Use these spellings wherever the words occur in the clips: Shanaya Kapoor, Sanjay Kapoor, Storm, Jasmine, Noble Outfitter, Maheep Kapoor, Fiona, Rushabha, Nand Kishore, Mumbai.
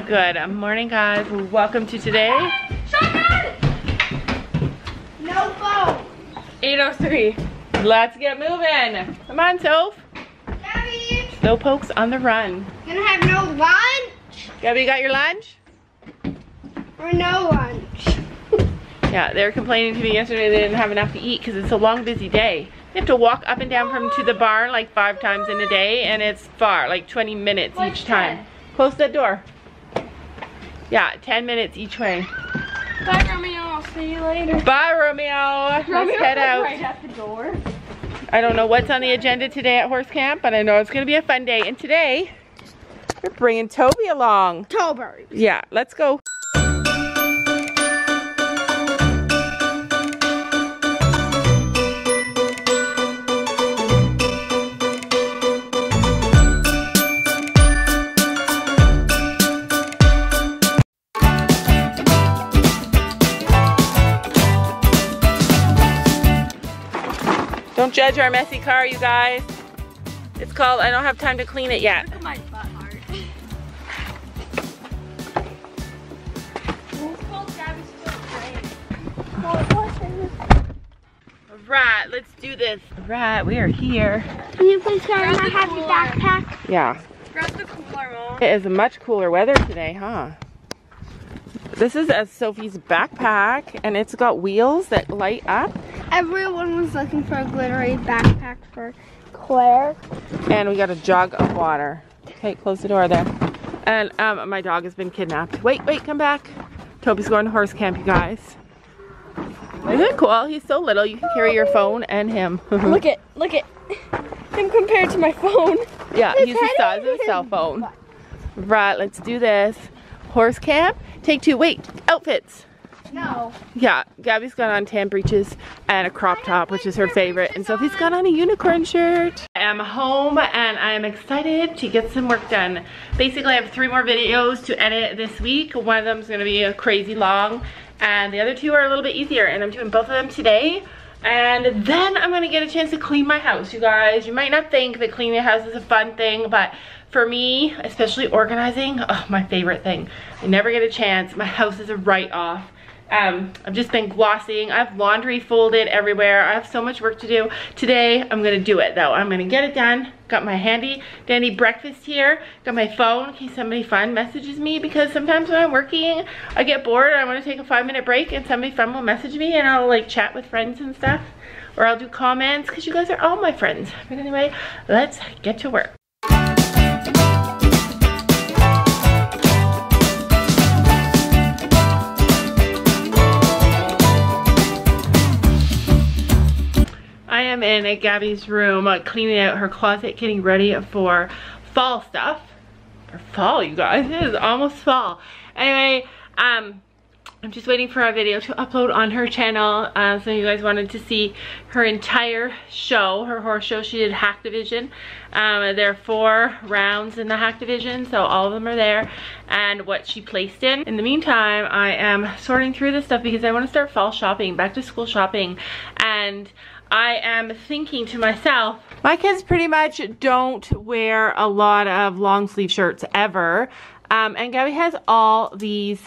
Good morning, guys. Welcome to today. Shotgun! No phone. 8:03. Let's get moving. Come on, Soph. Gabby. Slowpoke's on the run. You're gonna have no lunch? Gabby, you got your lunch? Or no lunch. Yeah, they were complaining to me yesterday they didn't have enough to eat because it's a long, busy day. You have to walk up and down from to the barn like 5 times in a day, and it's far, like 20 minutes each time. Close that door. Yeah, 10 minutes each way. Bye, Romeo. I'll see you later. Bye, Romeo. Let's head out. Right at the door. I don't know what's on the agenda today at horse camp, but I know it's going to be a fun day. And today, we're bringing Toby along. Toby. Yeah, let's go. Don't judge our messy car, you guys. It's called, I don't have time to clean it yet. Look at my butt art. It's called Gabby's Still Rain. Alright, let's do this. Alright, we are here. Can you please carry my happy backpack? Yeah. Grab the cooler, Mom. It is much cooler weather today, huh? This is Sophie's backpack, and it's got wheels that light up. Everyone was looking for a glittery backpack for Claire. And we got a jug of water. Okay, close the door there. And my dog has been kidnapped. Wait, come back. Toby's going to horse camp, you guys. Isn't it cool? He's so little, you can carry your phone and him. look at him compared to my phone. Yeah, he's the size of a cell phone. Right, let's do this. Horse camp, take 2, wait, outfits. No. Yeah, Gabby's got on tan breeches and a crop top, which is her favorite, and Sophie's got on a unicorn shirt. I am home and I am excited to get some work done. Basically, I have 3 more videos to edit this week. One of them is going to be a crazy long, and the other 2 are a little bit easier, and I'm doing both of them today. And then I'm going to get a chance to clean my house, you guys. You might not think that cleaning the house is a fun thing, but for me, especially organizing, oh, my favorite thing. I never get a chance. My house is a write-off. I've just been glossing. I have laundry folded everywhere. I have so much work to do. Today, I'm going to do it, though. I'm going to get it done. Got my handy dandy breakfast here. Got my phone in case somebody fun messages me, because sometimes when I'm working, I get bored and I want to take a 5-minute break, and somebody fun will message me and I'll like chat with friends and stuff, or I'll do comments because you guys are all my friends. But anyway, let's get to work. I am in Gabby's room, cleaning out her closet, getting ready for fall stuff. For fall, you guys, it is almost fall. Anyway, I'm just waiting for a video to upload on her channel. So you guys wanted to see her entire show, her horse show. She did Hack Division. There are 4 rounds in the Hack Division, so all of them are there, and what she placed in. In the meantime, I am sorting through this stuff because I want to start fall shopping, back to school shopping, and I am thinking to myself, my kids pretty much don't wear a lot of long sleeve shirts ever, and Gabby has all these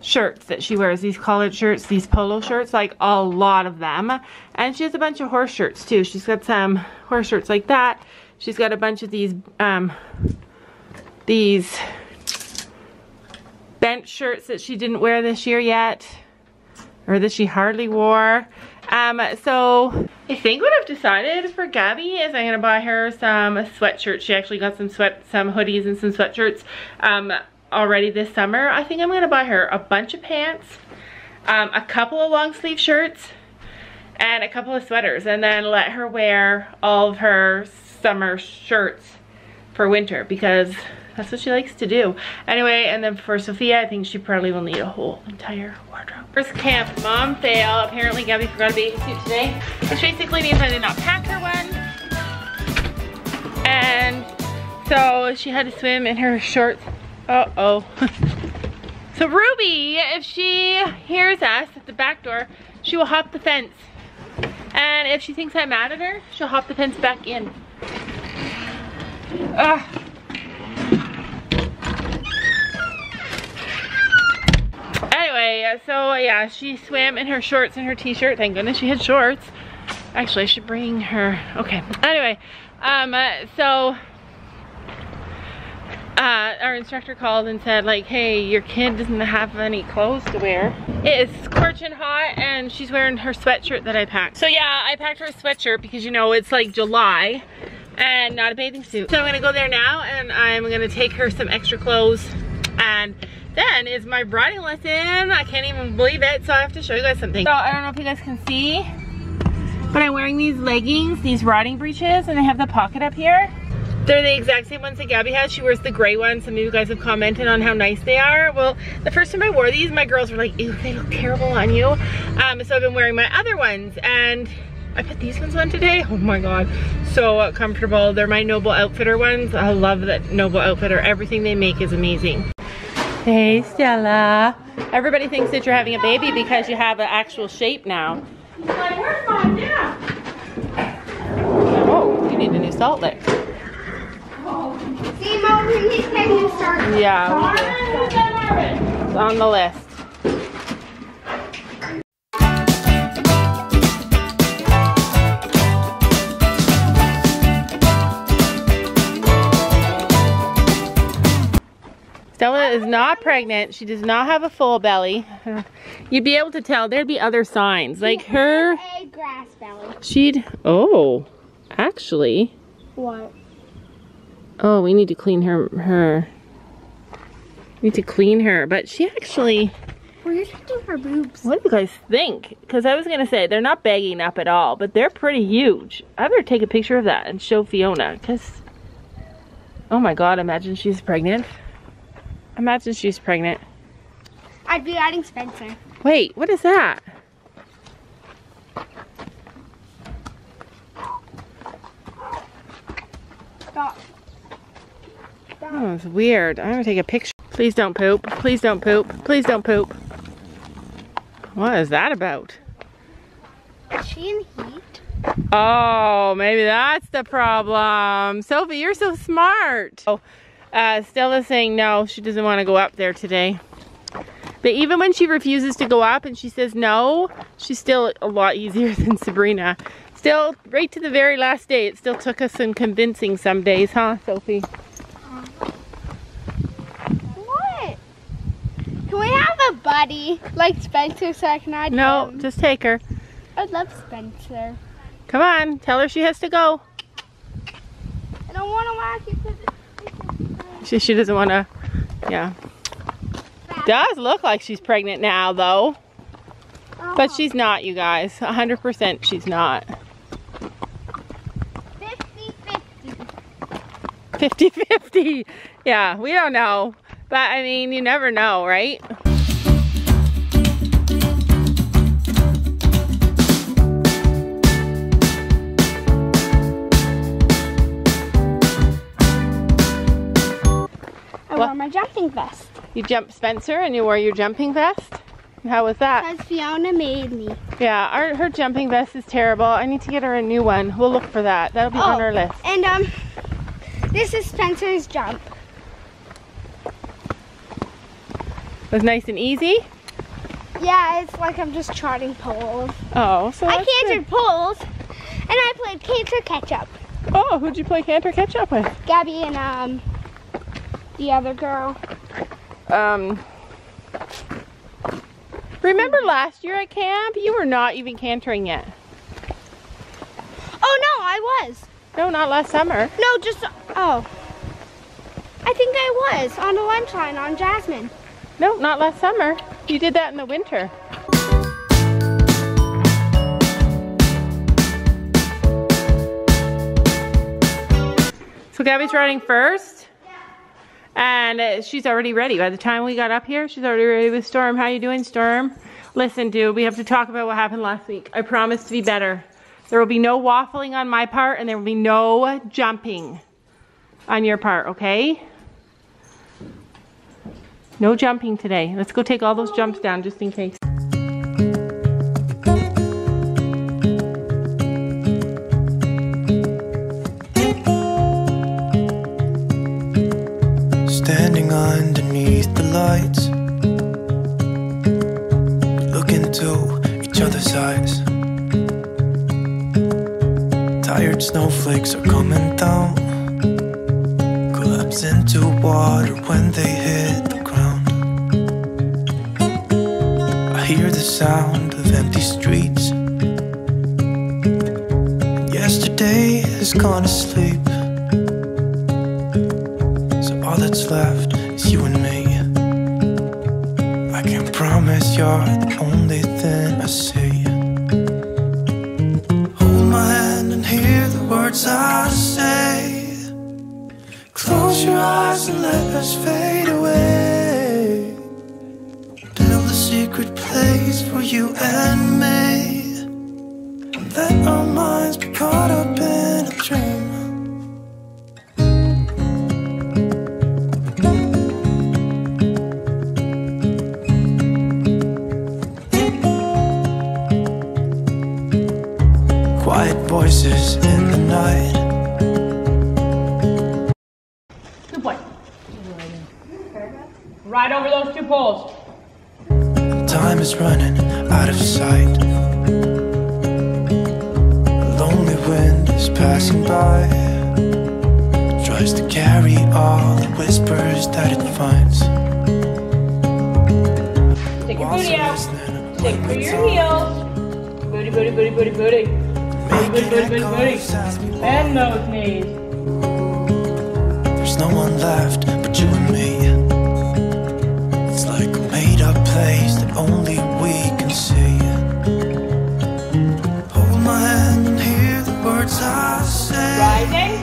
shirts that she wears, these collared shirts, these polo shirts, like a lot of them. And she has a bunch of horse shirts too. She's got some horse shirts like that. She's got a bunch of these bench shirts that she didn't wear this year yet, or that she hardly wore. So I think what I've decided for Gabby is I'm gonna buy her some sweatshirts. She actually got some hoodies and some sweatshirts already this summer. I think I'm gonna buy her a bunch of pants, a couple of long sleeve shirts, and a couple of sweaters, and then let her wear all of her summer shirts for winter, because that's what she likes to do. Anyway, and then for Sophia, I think she probably will need a whole entire wardrobe. First camp, mom fail. Apparently Gabby forgot a bathing suit today, which basically means I did not pack her one. And so she had to swim in her shorts. Uh-oh. So Ruby, if she hears us at the back door, she will hop the fence. And if she thinks I'm mad at her, she'll hop the fence back in. Ugh. So she swam in her shorts and her t-shirt. Thank goodness she had shorts. Actually, I should bring her. Okay. Anyway, our instructor called and said, like, hey, your kid doesn't have any clothes to wear. It is scorching hot, and she's wearing her sweatshirt that I packed. So yeah, I packed her a sweatshirt because, you know, it's like July and not a bathing suit. So I'm gonna go there now, and I'm gonna take her some extra clothes, and then is my riding lesson. I can't even believe it, so I have to show you guys something. So I don't know if you guys can see, but I'm wearing these leggings, these riding breeches, and they have the pocket up here. They're the exact same ones that Gabby has. She wears the gray ones. Some of you guys have commented on how nice they are. Well, the first time I wore these, my girls were like, ew, they look terrible on you. So I've been wearing my other ones, and I put these ones on today. Oh my God, so comfortable. They're my Noble Outfitter ones. I love that Noble Outfitter. Everything they make is amazing. Hey, Stella. Everybody thinks that you're having a baby because you have an actual shape now. Oh, you need a new salt lick. Yeah, it's on the list. Stella is not pregnant. She does not have a full belly. You'd be able to tell. There'd be other signs. Like her... a grass belly. She'd... Oh, actually... What? Oh, we need to clean her. We need to clean her, but she actually. We're just doing her boobs. What do you guys think? Because I was gonna say they're not bagging up at all, but they're pretty huge. I better take a picture of that and show Fiona. Cause, oh my God, imagine she's pregnant. Imagine she's pregnant. I'd be adding Spencer. Wait, what is that? Stop. Oh, it's weird. I'm gonna take a picture. Please don't poop. Please don't poop. Please don't poop. What is that about? Is she in heat? Oh, maybe that's the problem. Sophie, you're so smart. Oh, Stella's saying no, she doesn't want to go up there today. But even when she refuses to go up and she says no, she's still a lot easier than Sabrina. Still, right to the very last day, it still took us some convincing some days, huh, Sophie? Can we have a buddy like Spencer so I can add him? No, just take her. I love Spencer. Come on, tell her she has to go. I don't want to whack you. She doesn't want to, yeah. Does look like she's pregnant now though. Oh. But she's not, you guys. 100% she's not. 50-50. 50-50. Yeah, we don't know. But, I mean, you never know, right? I wore my jumping vest. You jumped Spencer and you wore your jumping vest? How was that? Because Fiona made me. Yeah, her jumping vest is terrible. I need to get her a new one. We'll look for that. That'll be on our list. And, this is Spencer's jump. Was nice and easy? Yeah, it's like I'm just trotting poles. Oh, so I cantered poles, and I played canter catch-up. Oh, who'd you play canter catch-up with? Gabby and, the other girl. Remember last year at camp? You were not even cantering yet. Oh, no, I was. No, not last summer. No, just, oh. I think I was, on the lunch line on Jasmine. No, not last summer. You did that in the winter. So Gabby's riding first, and she's already ready. By the time we got up here, she's already ready with Storm. How you doing, Storm? Listen, dude, we have to talk about what happened last week. I promise to be better. There will be no waffling on my part, and there will be no jumping on your part, okay? No jumping today. Let's go take all those jumps down just in case. Standing underneath the lights, empty streets. Yesterday has gone to sleep, so all that's left is you and me. I can promise you're the only thing I see. Hold my hand and hear the words I say. Close your eyes and let us fade away. Secret place for you and me. Let our minds be caught up in a dream. Quiet voices in the night. Good boy. Right over those two poles. Time is running out of sight. A lonely wind is passing by. It tries to carry all the whispers that it finds. Take your booty out. Take through your heels. Booty, booty, booty, booty, booty. Booty, booty, booty, booty. Bend those knees. There's no one left but you and me. It's like a made-up place that only we can see. Hold my hand and hear the words I say. Rising.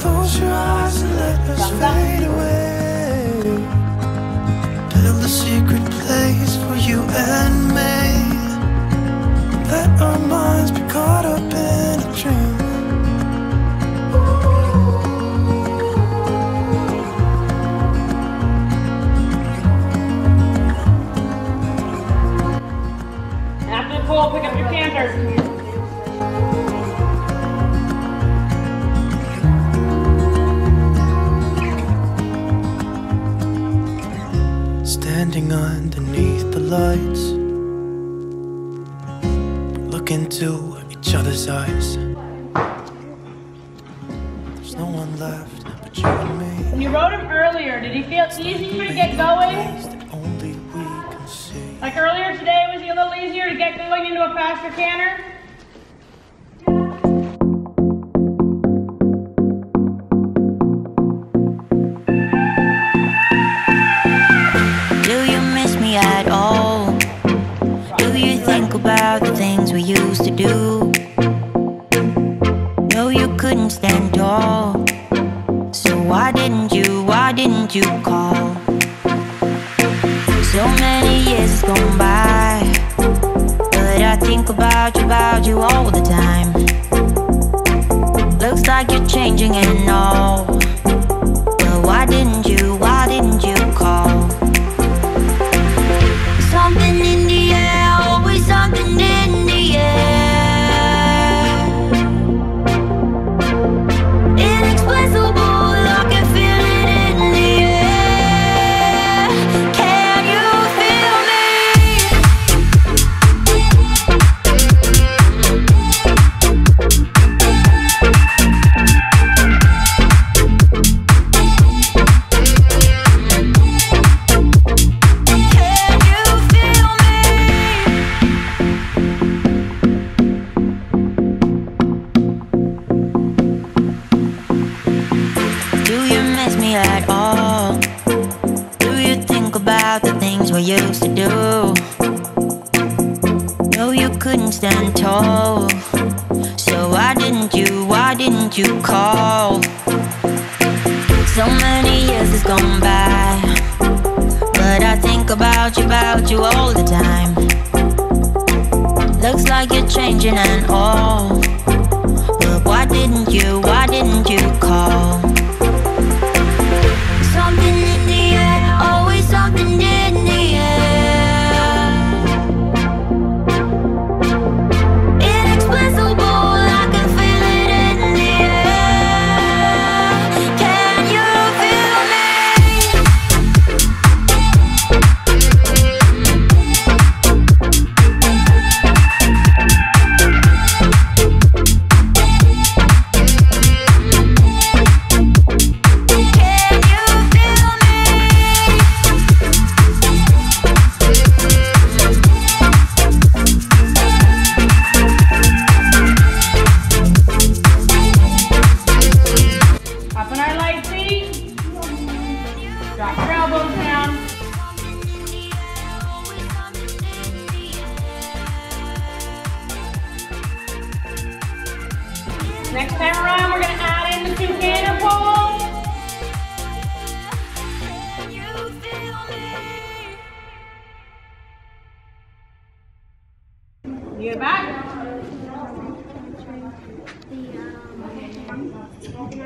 Close your eyes and let us fade away. Build a secret place for you and me. Let our minds be caught up in a dream. Pick up your canter. Standing underneath the lights, look into each other's eyes. There's no one left but you and me. When you rode him earlier, did he feel easy for you to get going? Like earlier today, was it a little easier to get going into a faster canter? Do you miss me at all? Do you think about the things we used to do? No, you couldn't stand tall. So why didn't you call? So many years gone by, but I think about you all the time. Looks like you're changing and all, but why didn't you call? Something in the air, always something in the air. Inexplicable. Used to do. No, you couldn't stand tall. So why didn't you call? So many years has gone by, but I think about you all the time. Looks like you're changing and all, but why didn't you call? Something in the air, always something in the air. elbows down. Next time around, we're going to add in the two hand pulls. Get back.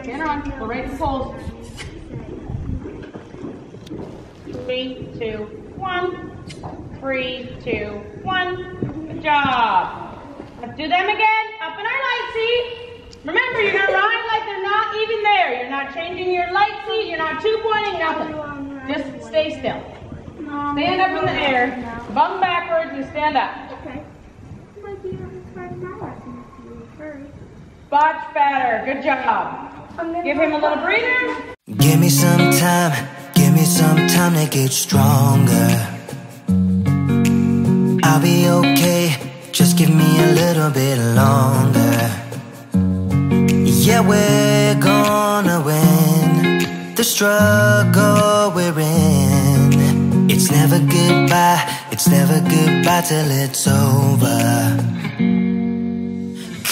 Get on. Go right to hold. 3, 2, 1. 3, 2, 1. Good job. Let's do them again. Up in our light seat. Remember, you're gonna ride like they're not even there. You're not changing your light seat. You're not two-pointing, nothing. Just stay still. Stand up in the air. Bum backwards and stand up. Much better. Good job. Give him a little breather. Give me some time. Give me some time to get stronger. I'll be okay. Just give me a little bit longer. Yeah, we're gonna win. The struggle we're in. It's never goodbye. It's never goodbye till it's over.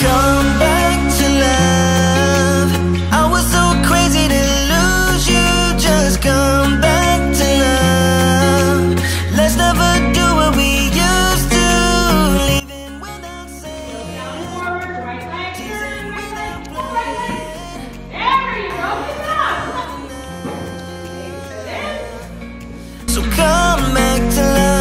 Come back. Love. I was so crazy to lose you. Just come back to love. Let's never do what we used to. Leaving without saying. Down forward, right leg turn, right leg, right leg. There you go, good job. So come back to love.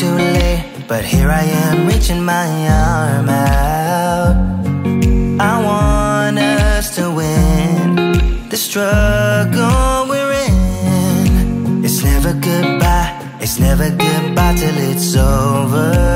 Too late, but here I am reaching my arm out. I want us to win the struggle we're in. It's never goodbye, it's never goodbye till it's over.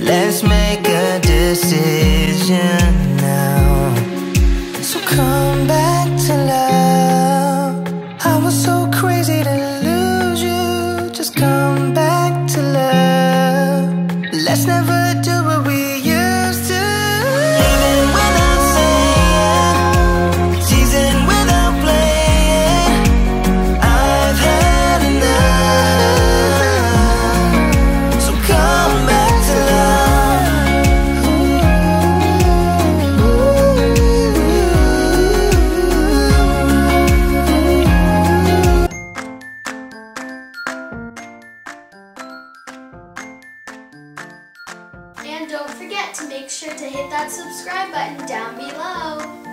Let's make a decision now. So come back to love. I was so crazy to lose you. Just come back to love. Let's never do what we used to. Leaving without saying, season without playing. I've had enough. So come back. And don't forget to make sure to hit that subscribe button down below.